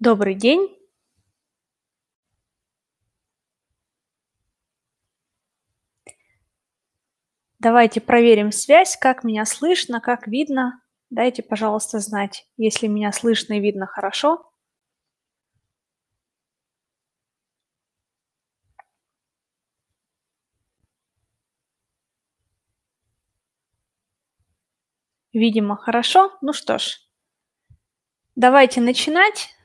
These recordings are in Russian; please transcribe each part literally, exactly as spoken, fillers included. Добрый день. Давайте проверим связь, как меня слышно, как видно. Дайте, пожалуйста, знать, если меня слышно и видно хорошо. Видимо, хорошо. Ну что ж, давайте начинать.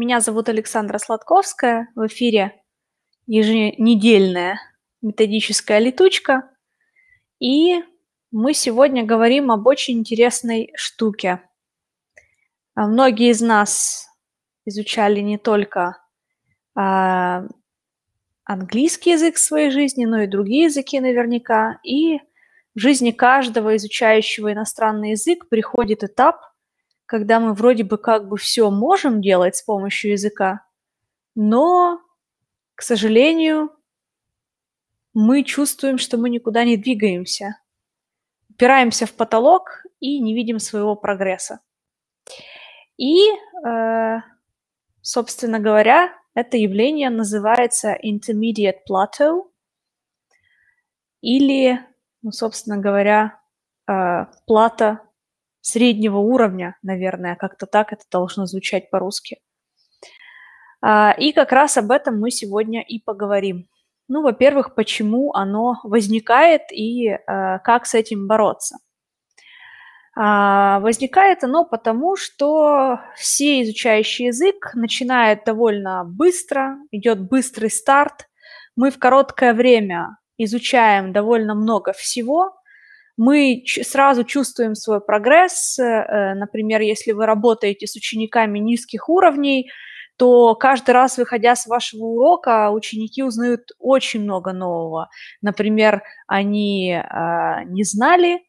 Меня зовут Александра Сладковская. В эфире еженедельная методическая летучка. И мы сегодня говорим об очень интересной штуке. Многие из нас изучали не только э, английский язык в своей жизни, но и другие языки наверняка. И в жизни каждого изучающего иностранный язык приходит этап, когда мы вроде бы как бы все можем делать с помощью языка, но, к сожалению, мы чувствуем, что мы никуда не двигаемся, упираемся в потолок и не видим своего прогресса. И, собственно говоря, это явление называется Intermediate plateau или, ну, собственно говоря, плата среднего уровня, наверное, как-то так это должно звучать по-русски. И как раз об этом мы сегодня и поговорим. Ну, во-первых, почему оно возникает и э, как с этим бороться. А, возникает оно потому, что все изучающие язык начинают довольно быстро, идет быстрый старт. Мы в короткое время изучаем довольно много всего. Мы сразу чувствуем свой прогресс. Э, например, если вы работаете с учениками низких уровней, то каждый раз, выходя с вашего урока, ученики узнают очень много нового. Например, они э, не знали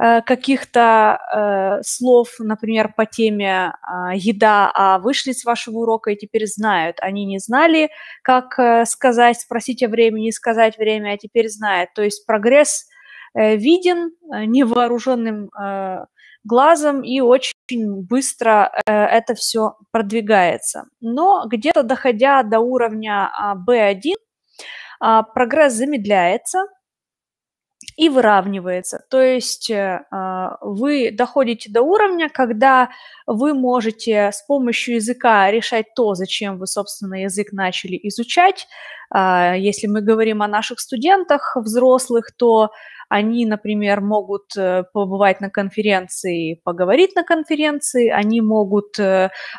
э, каких-то э, слов, например, по теме э, «еда», а вышли с вашего урока и теперь знают. Они не знали, как сказать, спросить о времени, сказать время, а теперь знают. То есть прогресс э, виден невооруженным э, глазом, и очень быстро это все продвигается. Но где-то доходя до уровня би один, прогресс замедляется и выравнивается. То есть вы доходите до уровня, когда вы можете с помощью языка решать то, зачем вы, собственно, язык начали изучать. Если мы говорим о наших студентах, взрослых, то они, например, могут побывать на конференции, поговорить на конференции, они могут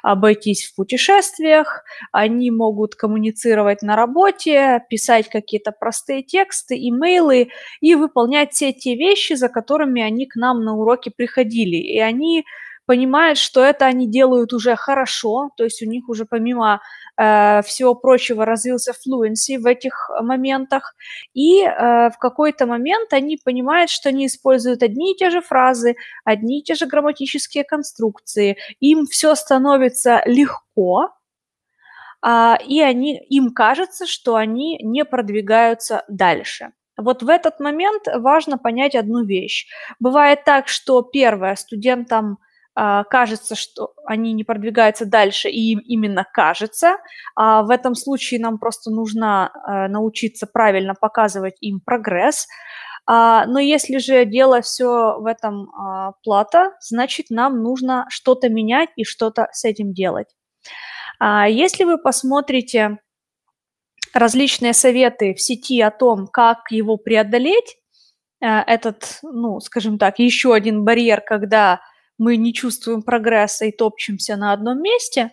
обойтись в путешествиях, они могут коммуницировать на работе, писать какие-то простые тексты, имейлы и выполнять все те вещи, за которыми они к нам на уроки приходили. И они понимают, что это они делают уже хорошо, то есть у них уже помимо э, всего прочего развился fluency в этих моментах, и э, в какой-то момент они понимают, что они используют одни и те же фразы, одни и те же грамматические конструкции, им все становится легко, э, и они, им кажется, что они не продвигаются дальше. Вот в этот момент важно понять одну вещь. Бывает так, что первое, студентам кажется, что они не продвигаются дальше, и им именно кажется. А в этом случае нам просто нужно научиться правильно показывать им прогресс. Но если же дело все в этом плато, значит, нам нужно что-то менять и что-то с этим делать. Если вы посмотрите различные советы в сети о том, как его преодолеть, этот, ну, скажем так, еще один барьер, когда мы не чувствуем прогресса и топчемся на одном месте,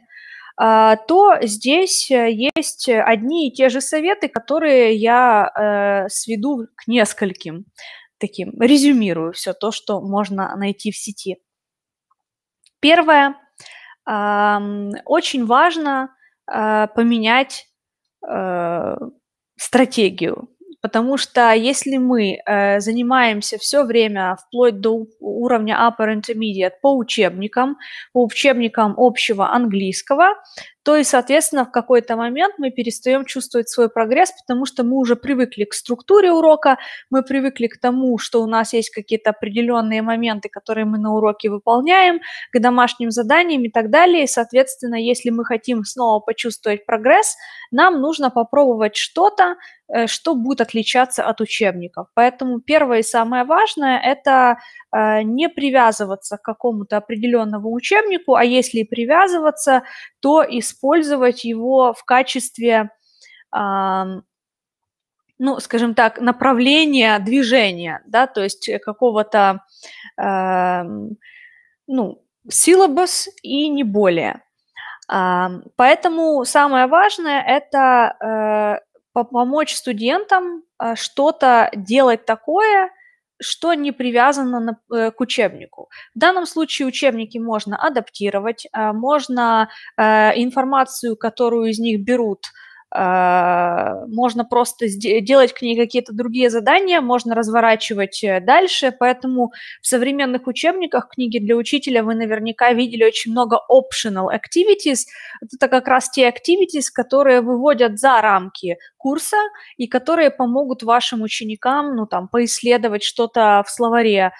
то здесь есть одни и те же советы, которые я сведу к нескольким таким. Резюмирую все то, что можно найти в сети. Первое. Очень важно поменять стратегию. Потому что если мы э, занимаемся все время вплоть до уровня upper intermediate по учебникам, по учебникам общего английского, то и, соответственно, в какой-то момент мы перестаем чувствовать свой прогресс, потому что мы уже привыкли к структуре урока, мы привыкли к тому, что у нас есть какие-то определенные моменты, которые мы на уроке выполняем, к домашним заданиям и так далее. И, соответственно, если мы хотим снова почувствовать прогресс, нам нужно попробовать что-то, что будет отличаться от учебников. Поэтому первое и самое важное – это не привязываться к какому-то определенному учебнику, а если и привязываться, то использовать его в качестве, ну, скажем так, направления движения, да, то есть какого-то, ну, syllabus и не более. Поэтому самое важное – это помочь студентам что-то делать такое, что не привязано к учебнику. В данном случае учебники можно адаптировать, можно информацию, которую из них берут, можно просто делать к ней какие-то другие задания, можно разворачивать дальше, поэтому в современных учебниках книги для учителя вы наверняка видели очень много optional activities. Это как раз те activities, которые выводят за рамки курса и которые помогут вашим ученикам, ну, там, поисследовать что-то в словаре,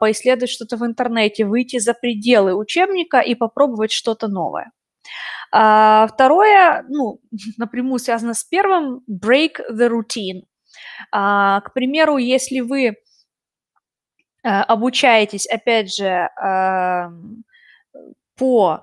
поисследовать что-то в интернете, выйти за пределы учебника и попробовать что-то новое. Второе, ну, напрямую связано с первым, break the routine. К примеру, если вы обучаетесь, опять же, по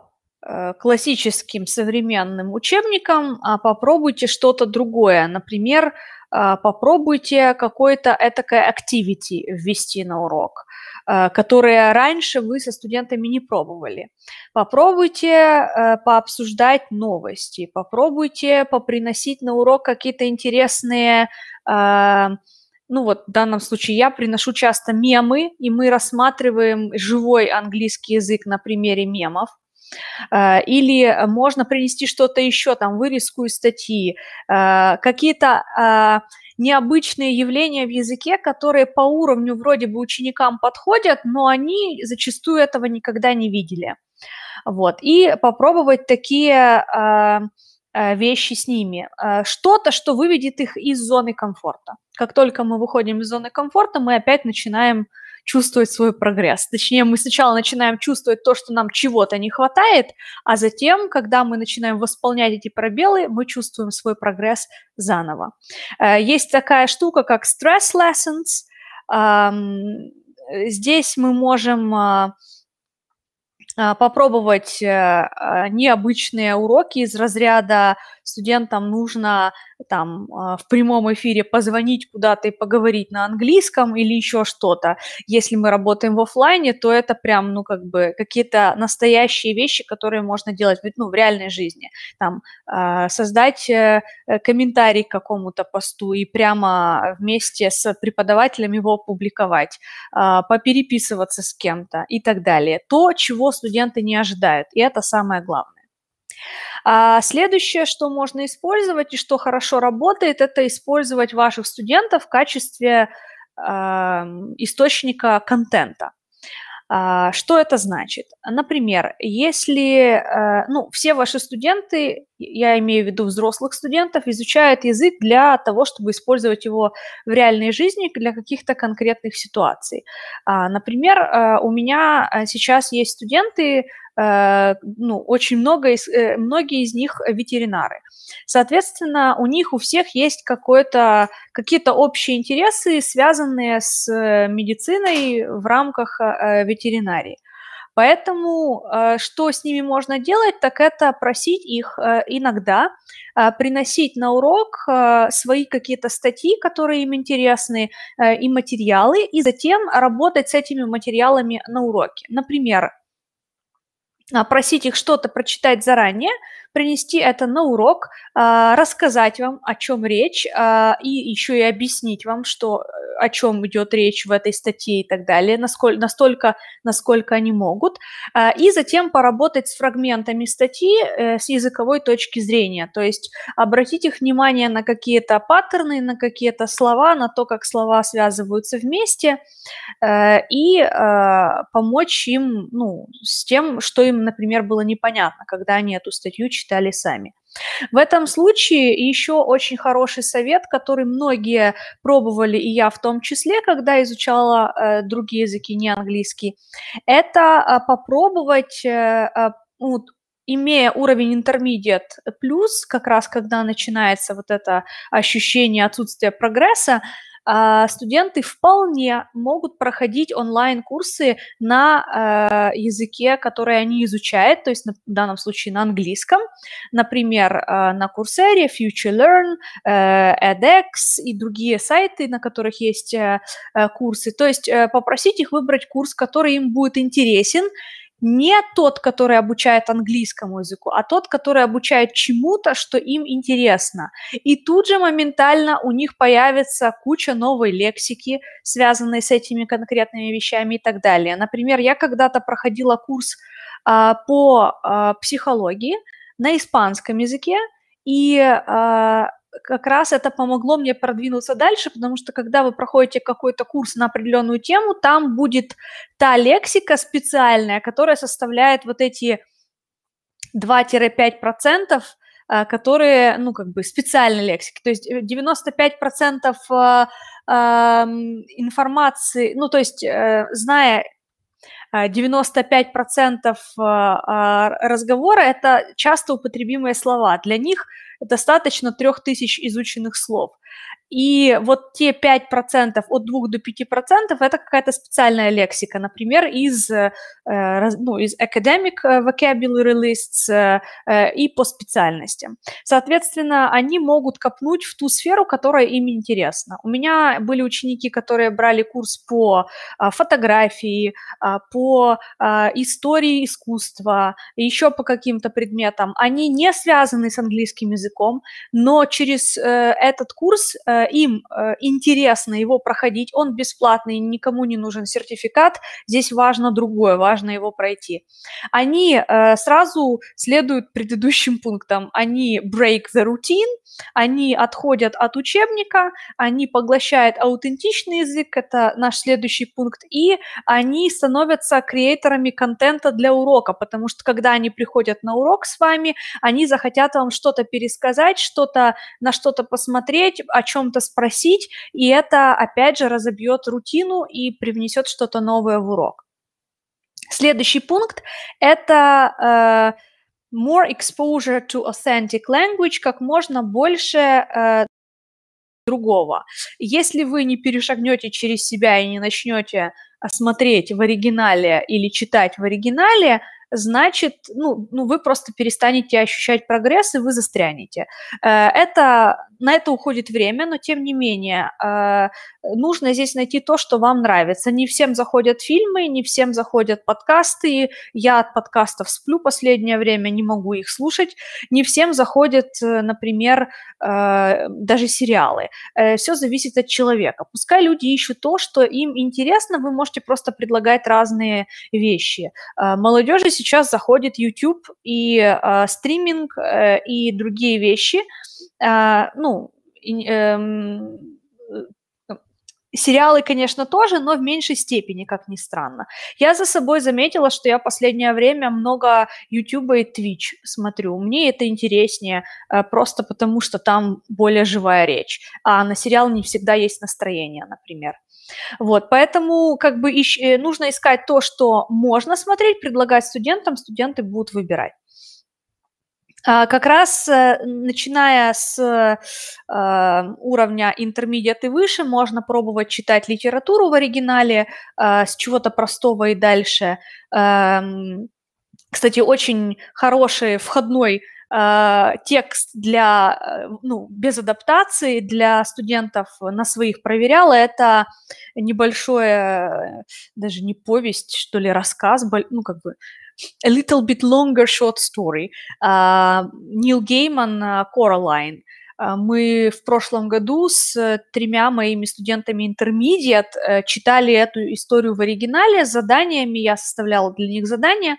классическим современным учебникам, попробуйте что-то другое. Например, попробуйте какое-то этакое activity ввести на урок, которые раньше вы со студентами не пробовали. Попробуйте пообсуждать новости, попробуйте поприносить на урок какие-то интересные, ну вот в данном случае я приношу часто мемы, и мы рассматриваем живой английский язык на примере мемов. Или можно принести что-то еще, там, вырезку из статьи, какие-то необычные явления в языке, которые по уровню вроде бы ученикам подходят, но они зачастую этого никогда не видели. Вот. И попробовать такие вещи с ними. Что-то, что выведет их из зоны комфорта. Как только мы выходим из зоны комфорта, мы опять начинаем чувствовать свой прогресс. Точнее, мы сначала начинаем чувствовать то, что нам чего-то не хватает, а затем, когда мы начинаем восполнять эти пробелы, мы чувствуем свой прогресс заново. Есть такая штука, как stress lessons. Здесь мы можем попробовать необычные уроки из разряда студентам нужно там в прямом эфире позвонить куда-то и поговорить на английском или еще что-то. Если мы работаем в офлайне, то это прям, ну, как бы какие-то настоящие вещи, которые можно делать, ну, в реальной жизни. Там создать комментарий к какому-то посту и прямо вместе с преподавателем его опубликовать, попереписываться с кем-то и так далее. То, чего студенты не ожидают, и это самое главное. Следующее, что можно использовать и что хорошо работает, это использовать ваших студентов в качестве э, источника контента. Э, что это значит? Например, если э, ну, все ваши студенты, я имею в виду взрослых студентов, изучают язык для того, чтобы использовать его в реальной жизни для каких-то конкретных ситуаций. Э, например, э, у меня сейчас есть студенты, ну, очень много, многие из них ветеринары. Соответственно, у них у всех есть какое-то, какие-то общие интересы, связанные с медициной в рамках ветеринарии. Поэтому что с ними можно делать, так это просить их иногда приносить на урок свои какие-то статьи, которые им интересны, и материалы, и затем работать с этими материалами на уроке. Например, просить их что-то прочитать заранее, принести это на урок, рассказать вам, о чем речь, и еще и объяснить вам, что, о чем идет речь в этой статье и так далее, насколько, настолько, насколько они могут, и затем поработать с фрагментами статьи с языковой точки зрения, то есть обратить их внимание на какие-то паттерны, на какие-то слова, на то, как слова связываются вместе, и помочь им, ну, с тем, что им, например, было непонятно, когда они эту статью читали. посчитали сами. В этом случае еще очень хороший совет, который многие пробовали, и я в том числе, когда изучала э, другие языки, не английский, это э, попробовать, э, э, ну, имея уровень intermediate плюс, как раз когда начинается вот это ощущение отсутствия прогресса, э, студенты вполне могут проходить онлайн-курсы на э, языке, который они изучают, то есть на, в данном случае на английском, например, э, на Coursera, FutureLearn, э, AdEx и другие сайты, на которых есть э, э, курсы. То есть э, попросить их выбрать курс, который им будет интересен, не тот, который обучает английскому языку, а тот, который обучает чему-то, что им интересно. И тут же моментально у них появится куча новой лексики, связанной с этими конкретными вещами и так далее. Например, я когда-то проходила курс а, по а, психологии на испанском языке, и а, как раз это помогло мне продвинуться дальше, потому что когда вы проходите какой-то курс на определенную тему, там будет та лексика специальная, которая составляет вот эти два-пять процентов, которые, ну, как бы специальной лексики. То есть девяносто пять процентов информации, ну, то есть зная... девяносто пять процентов разговора – это часто употребимые слова. Для них достаточно трёх тысяч изученных слов. И вот те пять процентов, от двух до пяти процентов – это какая-то специальная лексика. Например, из, ну, из academic vocabulary lists и по специальностям. Соответственно, они могут копнуть в ту сферу, которая им интересна. У меня были ученики, которые брали курс по фотографии, по по истории искусства, еще по каким-то предметам, они не связаны с английским языком, но через э, этот курс э, им э, интересно его проходить, он бесплатный, никому не нужен сертификат, здесь важно другое, важно его пройти. Они э, сразу следуют предыдущим пунктам, они break the routine, они отходят от учебника, они поглощают аутентичный язык, это наш следующий пункт, и они становятся креаторами контента для урока, потому что когда они приходят на урок с вами, они захотят вам что-то пересказать, что-то, на что-то посмотреть, о чем-то спросить, и это, опять же, разобьет рутину и привнесет что-то новое в урок. Следующий пункт – это э, more exposure to authentic language, как можно больше э, другого. Если вы не перешагнете через себя и не начнете смотреть в оригинале или читать в оригинале, значит, ну, ну, вы просто перестанете ощущать прогресс, и вы застрянете. Это, на это уходит время, но тем не менее нужно здесь найти то, что вам нравится. Не всем заходят фильмы, не всем заходят подкасты. Я от подкастов сплю последнее время, не могу их слушать. Не всем заходят, например, даже сериалы. Все зависит от человека. Пускай люди ищут то, что им интересно, вы можете просто предлагать разные вещи. Молодежи сейчас Сейчас заходит YouTube и э, стриминг э, и другие вещи, э, ну, э, э, сериалы, конечно, тоже, но в меньшей степени, как ни странно. Я за собой заметила, что я в последнее время много YouTube и Twitch смотрю. Мне это интереснее э, просто потому, что там более живая речь, а на сериал не всегда есть настроение, например. Вот, поэтому как бы ищ... нужно искать то, что можно смотреть, предлагать студентам, студенты будут выбирать. А, как раз начиная с а, уровня intermediate и выше, можно пробовать читать литературу в оригинале, а, с чего-то простого и дальше. А, кстати, очень хороший входной текст для, ну, без адаптации для студентов на своих проверяла. Это небольшое, даже не повесть, что ли, рассказ, ну, как бы, a little bit longer short story. Нил Гейман, «Коралайн». Мы в прошлом году с тремя моими студентами Intermediate читали эту историю в оригинале с заданиями, я составляла для них задания,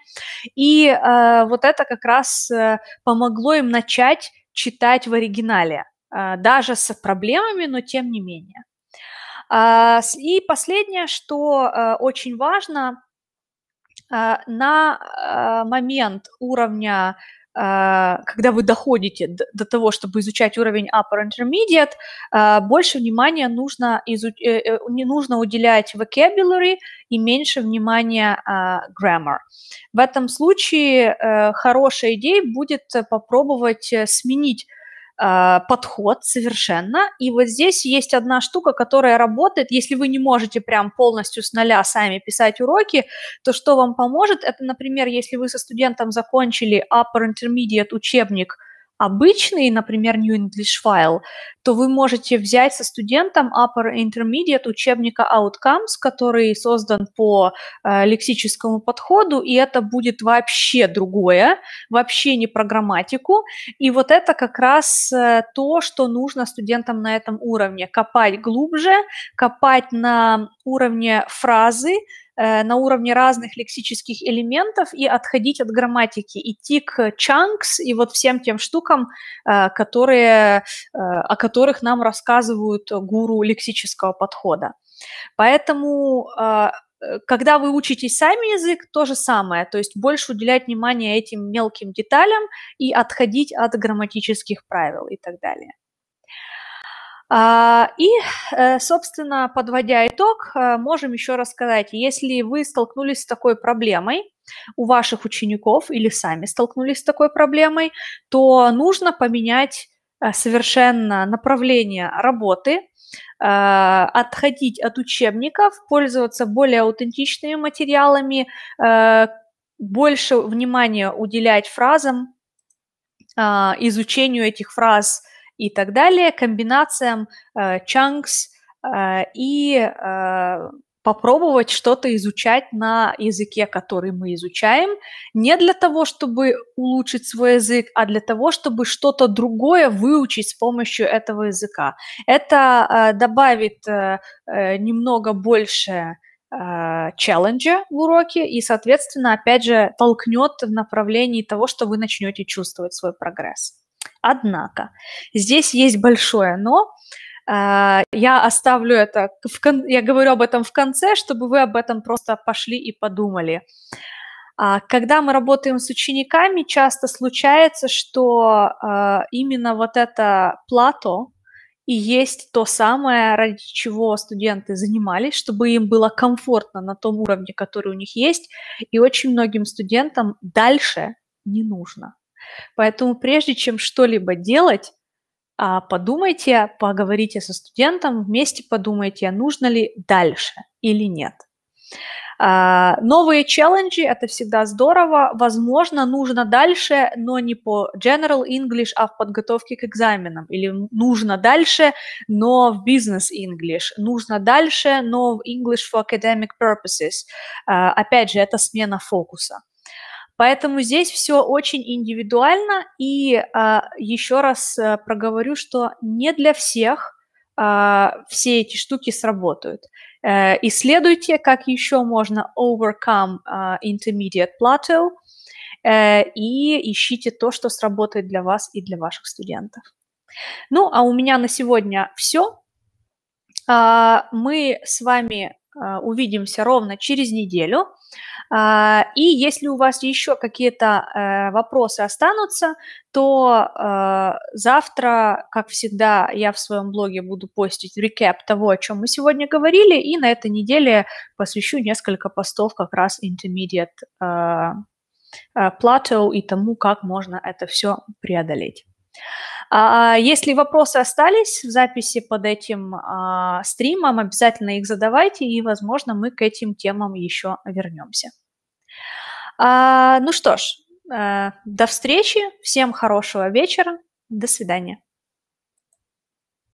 и э, вот это как раз помогло им начать читать в оригинале, э, даже с проблемами, но тем не менее. Э, и последнее, что э, очень важно, э, на э, момент уровня когда вы доходите до того, чтобы изучать уровень upper intermediate, больше внимания нужно, изу... не нужно уделять vocabulary и меньше внимания grammar. В этом случае хорошая идея будет попробовать сменить подход совершенно. И вот здесь есть одна штука, которая работает. Если вы не можете прям полностью с нуля сами писать уроки, то что вам поможет? Это, например, если вы со студентом закончили upper intermediate учебник обычный, например, New English File, то вы можете взять со студентом upper intermediate учебника Outcomes, который создан по э, лексическому подходу, и это будет вообще другое, вообще не про грамматику. И вот это как раз э, то, что нужно студентам на этом уровне. Копать глубже, копать на уровне фразы, э, на уровне разных лексических элементов и отходить от грамматики, идти к chunks и вот всем тем штукам, э, которые, э, о которых которых нам рассказывают гуру лексического подхода. Поэтому, когда вы учитесь сами язык, то же самое, то есть больше уделять внимание этим мелким деталям и отходить от грамматических правил и так далее. И, собственно, подводя итог, можем еще раз сказать, если вы столкнулись с такой проблемой у ваших учеников или сами столкнулись с такой проблемой, то нужно поменять совершенно направление работы, отходить от учебников, пользоваться более аутентичными материалами, больше внимания уделять фразам, изучению этих фраз и так далее, комбинациям chunks и попробовать что-то изучать на языке, который мы изучаем, не для того, чтобы улучшить свой язык, а для того, чтобы что-то другое выучить с помощью этого языка. Это э, добавит э, немного больше э, челленджа в уроке и, соответственно, опять же, толкнет в направлении того, что вы начнете чувствовать свой прогресс. Однако здесь есть большое «но». Я оставлю это, в кон... я говорю об этом в конце, чтобы вы об этом просто пошли и подумали. Когда мы работаем с учениками, часто случается, что именно вот это плато и есть то самое, ради чего студенты занимались, чтобы им было комфортно на том уровне, который у них есть, и очень многим студентам дальше не нужно. Поэтому прежде чем что-либо делать, подумайте, поговорите со студентом, вместе подумайте, нужно ли дальше или нет. Новые челленджи – это всегда здорово. Возможно, нужно дальше, но не по General English, а в подготовке к экзаменам. Или нужно дальше, но в Business English. Нужно дальше, но в English for Academic Purposes. Опять же, это смена фокуса. Поэтому здесь все очень индивидуально, и а, еще раз а, проговорю, что не для всех а, все эти штуки сработают. А, исследуйте, как еще можно overcome а, intermediate plateau, а, и ищите то, что сработает для вас и для ваших студентов. Ну, а у меня на сегодня все. А, мы с вами а, увидимся ровно через неделю. И если у вас еще какие-то вопросы останутся, то завтра, как всегда, я в своем блоге буду постить рекап того, о чем мы сегодня говорили, и на этой неделе посвящу несколько постов как раз Intermediate Plateau и тому, как можно это все преодолеть. Если вопросы остались в записи под этим стримом, обязательно их задавайте, и, возможно, мы к этим темам еще вернемся. Ну что ж, до встречи, всем хорошего вечера, до свидания.